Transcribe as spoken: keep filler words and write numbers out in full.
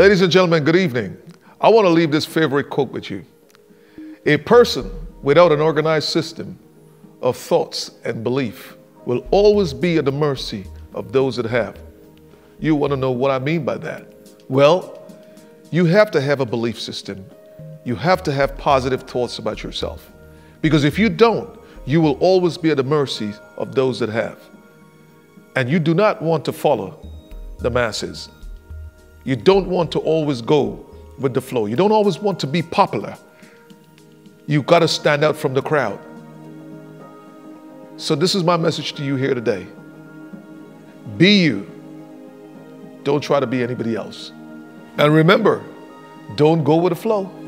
Ladies and gentlemen, good evening. I want to leave this favorite quote with you. A person without an organized system of thoughts and belief will always be at the mercy of those that have. You want to know what I mean by that? Well, you have to have a belief system. You have to have positive thoughts about yourself. Because if you don't, you will always be at the mercy of those that have. And you do not want to follow the masses. You don't want to always go with the flow. You don't always want to be popular. You've got to stand out from the crowd. So this is my message to you here today. Be you. Don't try to be anybody else. And remember, don't go with the flow.